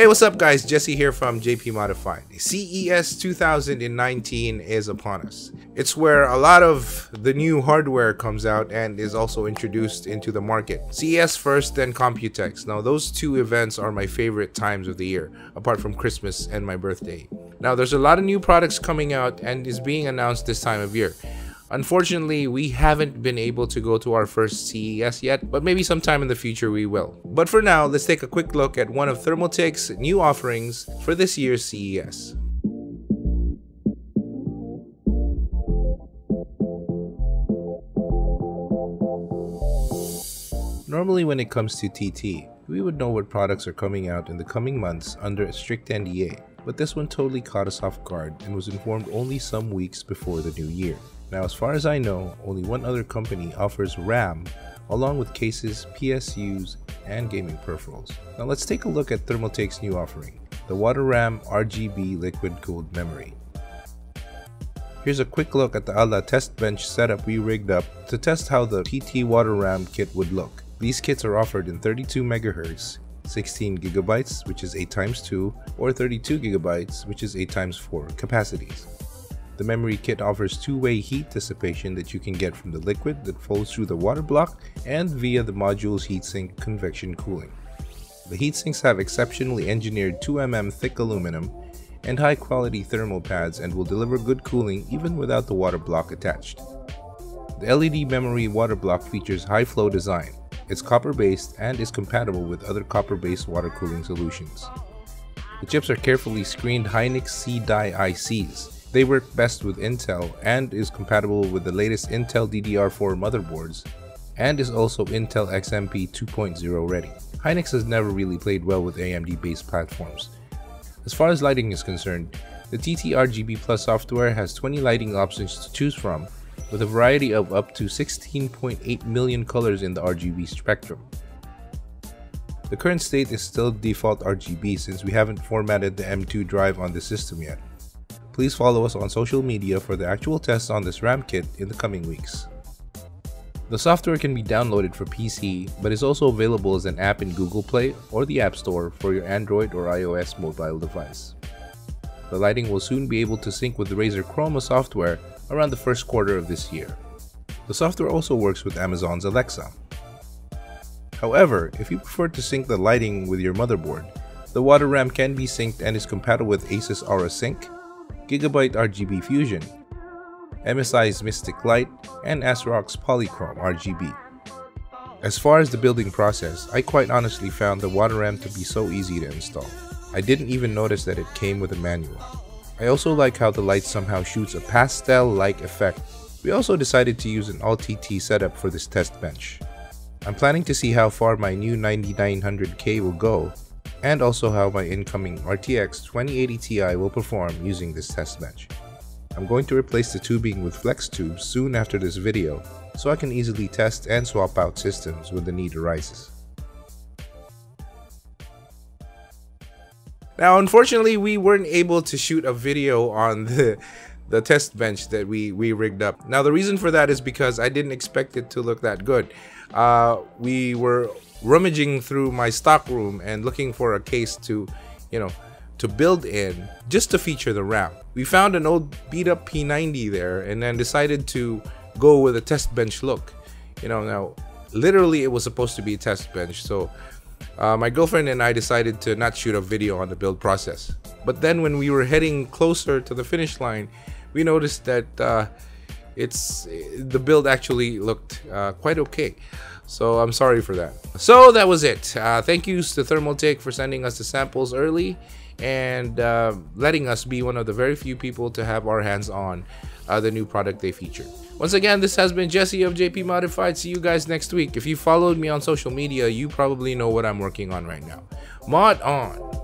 Hey, what's up guys, Jesse here from JP Modified. CES 2019 is upon us. It's where a lot of the new hardware comes out and is also introduced into the market. CES first, then Computex. Now those two events are my favorite times of the year, apart from Christmas and my birthday. Now there's a lot of new products coming out and is being announced this time of year. Unfortunately, we haven't been able to go to our first CES yet, but maybe sometime in the future we will. But for now, let's take a quick look at one of Thermaltake's new offerings for this year's CES. Normally when it comes to TT, we would know what products are coming out in the coming months under a strict NDA, but this one totally caught us off guard and was informed only some weeks before the new year. Now, as far as I know, only one other company offers RAM along with cases, PSUs, and gaming peripherals. Now let's take a look at Thermaltake's new offering, the WaterRAM RGB Liquid Gold Memory. Here's a quick look at the ALA test bench setup we rigged up to test how the TT WaterRAM kit would look. These kits are offered in 32 MHz, 16 GB, which is 8x2, or 32 GB, which is 8x4 capacities. The memory kit offers two-way heat dissipation that you can get from the liquid that flows through the water block and via the module's heatsink convection cooling. The heatsinks have exceptionally engineered 2 mm thick aluminum and high-quality thermal pads and will deliver good cooling even without the water block attached. The LED memory water block features high-flow design. It's copper-based and is compatible with other copper-based water cooling solutions. The chips are carefully screened Hynix C-Dye ICs. They work best with Intel and is compatible with the latest Intel DDR4 motherboards and is also Intel XMP 2.0 ready. Hynix has never really played well with AMD based platforms. As far as lighting is concerned, the TTRGB Plus software has 20 lighting options to choose from with a variety of up to 16.8 million colors in the RGB spectrum. The current state is still default RGB since we haven't formatted the M2 drive on the system yet. Please follow us on social media for the actual tests on this RAM kit in the coming weeks. The software can be downloaded for PC, but is also available as an app in Google Play or the App Store for your Android or iOS mobile device. The lighting will soon be able to sync with the Razer Chroma software around the first quarter of this year. The software also works with Amazon's Alexa. However, if you prefer to sync the lighting with your motherboard, the WaterRAM can be synced and is compatible with ASUS Aura Sync, Gigabyte RGB Fusion, MSI's Mystic Light, and ASRock's Polychrome RGB. As far as the building process, I quite honestly found the WaterRAM to be so easy to install. I didn't even notice that it came with a manual. I also like how the light somehow shoots a pastel-like effect. We also decided to use an all-TT setup for this test bench. I'm planning to see how far my new 9900K will go, and also how my incoming RTX 2080 Ti will perform using this test bench. I'm going to replace the tubing with flex tubes soon after this video, so I can easily test and swap out systems when the need arises. Now unfortunately we weren't able to shoot a video on the test bench that we rigged up. Now the reason for that is because I didn't expect it to look that good. We were rummaging through my stock room and looking for a case to build in just to feature the RAM. We found an old beat up P90 there and then decided to go with a test bench look. Now literally it was supposed to be a test bench, so my girlfriend and I decided to not shoot a video on the build process. But then when we were heading closer to the finish line, we noticed that the build actually looked quite okay. So I'm sorry for that. So that was it. Thank yous to Thermaltake for sending us the samples early and letting us be one of the very few people to have our hands on the new product they feature. Once again, this has been Jesse of JP Modified. See you guys next week. If you followed me on social media, you probably know what I'm working on right now. Mod on!